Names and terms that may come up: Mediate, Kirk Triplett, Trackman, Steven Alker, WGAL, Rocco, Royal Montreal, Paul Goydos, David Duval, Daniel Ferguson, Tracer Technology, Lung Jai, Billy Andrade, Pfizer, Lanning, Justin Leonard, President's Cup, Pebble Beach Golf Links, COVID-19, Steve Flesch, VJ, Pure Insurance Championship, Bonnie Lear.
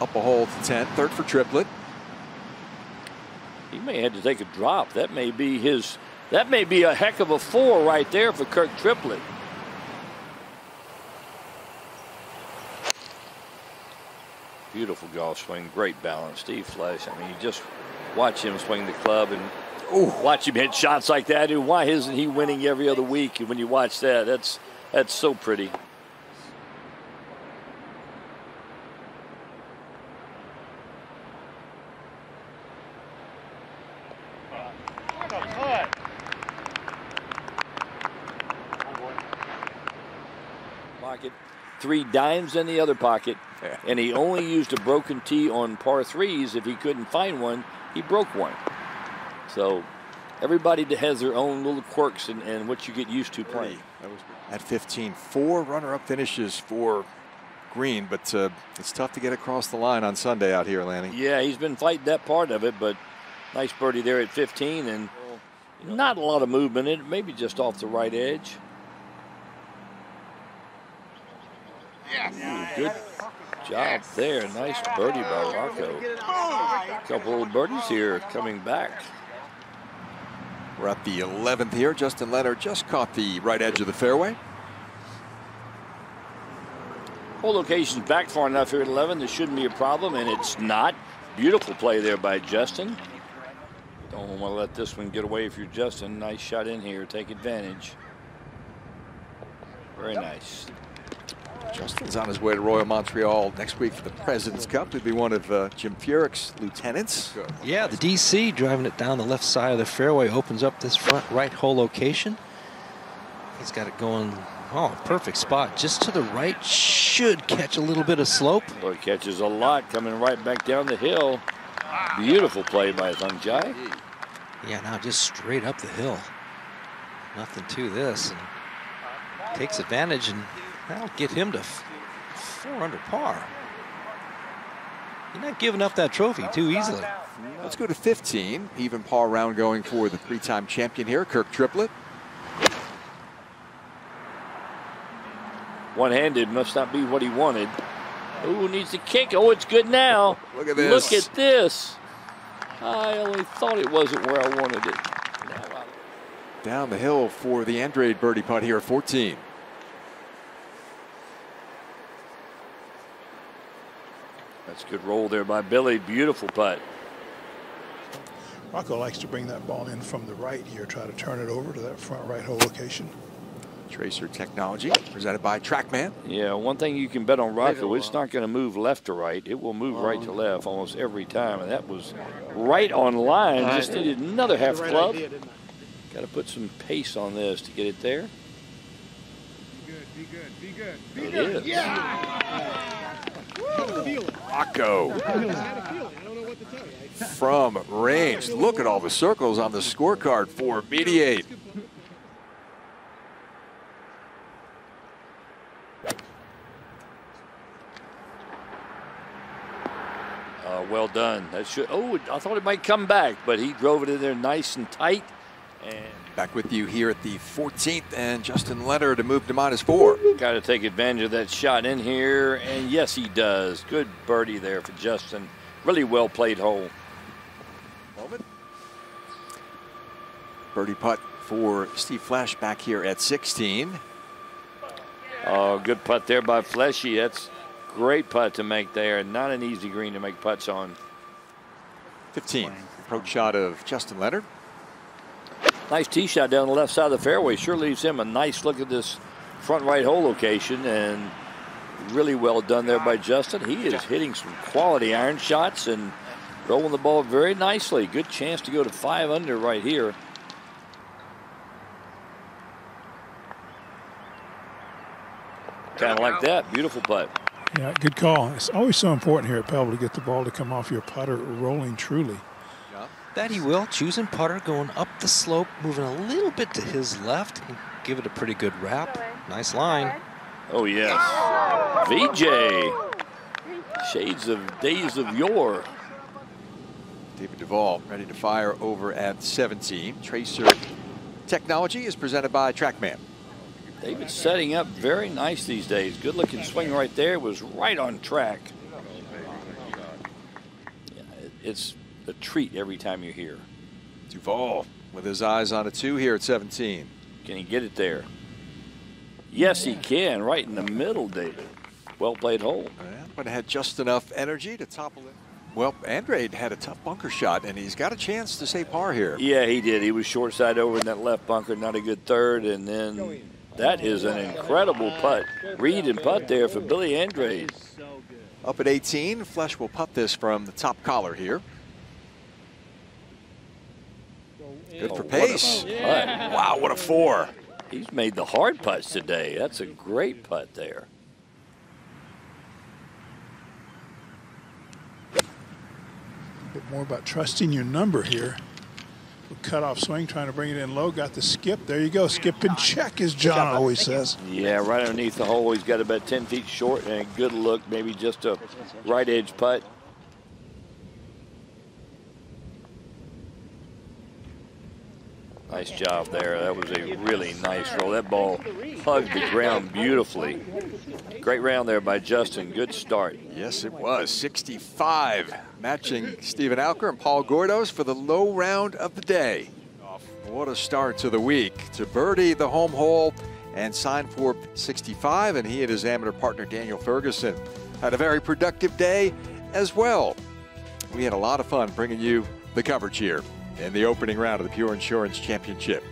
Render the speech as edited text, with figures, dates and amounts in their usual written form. up a hole to 10. Third for Triplett. He may have to take a drop. That may be his. That may be a heck of a four right there for Kirk Triplett. Beautiful golf swing, great balance, Steve Flesch. I mean, you just watch him swing the club and watch him hit shots like that. And why isn't he winning every other week? When you watch that, that's so pretty. Three dimes in the other pocket, and he only used a broken tee on par threes. If he couldn't find one, he broke one. So everybody has their own little quirks and what you get used to playing. At 15, four runner-up finishes for Green, but it's tough to get across the line on Sunday out here, Lanning. Yeah, he's been fighting that part of it, but nice birdie there at 15, and not a lot of movement in it, maybe just off the right edge. Ooh, good job there. Nice birdie by Rocco. A couple of birdies here coming back. We're at the 11th here. Justin Leonard just caught the right edge of the fairway. Whole location's back far enough here at 11. This shouldn't be a problem, and it's not. Beautiful play there by Justin. Don't want to let this one get away if you're Justin. Nice shot in here. Take advantage. Very nice. Justin's on his way to Royal Montreal next week for the President's Cup. He'll be one of Jim Furyk's lieutenants. Yeah, the DC driving it down the left side of the fairway opens up this front right hole location. He's got it going, perfect spot. Just to the right, should catch a little bit of slope. Well, he catches a lot coming right back down the hill. Beautiful play by Lung Jai. Yeah, now just straight up the hill. Nothing to this. And takes advantage and that'll get him to 4 under par. You're not giving up that trophy too easily. Let's go to 15. Even par round going for the three-time champion here, Kirk Triplett. One-handed must not be what he wanted. Ooh, needs to kick. Oh, it's good now. Look at this. Look at this. I only thought it wasn't where I wanted it. Down the hill for the Andrade birdie putt here at 14. That's a good roll there by Billy. Beautiful putt. Rocco likes to bring that ball in from the right here, try to turn it over to that front right hole location. Tracer Technology, presented by Trackman. Yeah, one thing you can bet on Rocco, it's not going to move left to right. It will move right to left almost every time, and that was right on line. Just needed another half club. Got to put some pace on this to get it there. Be good. Yeah! Rocco from range. Look at all the circles on the scorecard for Mediate. Well done. That should. Oh, I thought it might come back, but he drove it in there nice and tight. And back with you here at the 14th, and Justin Leonard to move to -4. Got to take advantage of that shot in here, and yes, he does. Good birdie there for Justin. Really well played hole. Birdie putt for Steve Flesch back here at 16. Oh, good putt there by Fleshy. That's great putt to make there. Not an easy green to make putts on. 15. Approach shot of Justin Leonard. Nice tee shot down the left side of the fairway. Sure leaves him a nice look at this front right hole location, and really well done there by Justin. He is hitting some quality iron shots and rolling the ball very nicely. Good chance to go to 5 under right here. Kind of like that. Beautiful putt. Yeah, good call. It's always so important here at Pebble to get the ball to come off your putter rolling truly. That he will, choosing putter, going up the slope, moving a little bit to his left. Give it a pretty good wrap. Nice line. Oh, yes. VJ. Shades of days of yore. David Duval ready to fire over at 17. Tracer Technology is presented by Trackman. David's setting up very nice these days. Good looking swing right there. Was right on track. it's a treat every time you're here. Duval with his eyes on a two here at 17. Can he get it there? Yes, he can, right in the middle, David. Well played hole. But it had just enough energy to topple it. Well, Andrade had a tough bunker shot, and he's got a chance to say par here. Yeah, he did. He was short side over in that left bunker, not a good third, and then that is an incredible putt. Read and putt there for Billy Andrade. Up at 18, Flesch will putt this from the top collar here. Good for pace. Wow, what a four. He's made the hard putts today. That's a great putt there. Bit more about trusting your number here. Cutoff swing, trying to bring it in low, got the skip. There you go, skip and check, as John always says. Yeah, right underneath the hole. He's got about 10 feet short and a good look, maybe just a right edge putt. Nice job there. That was a really nice roll. That ball hugged the ground beautifully. Great round there by Justin. Good start. Yes, it was. 65, matching Steven Alker and Paul Goydos for the low round of the day. What a start to the week. To birdie the home hole and sign for 65, and he and his amateur partner Daniel Ferguson had a very productive day as well. We had a lot of fun bringing you the coverage here in the opening round of the Pure Insurance Championship.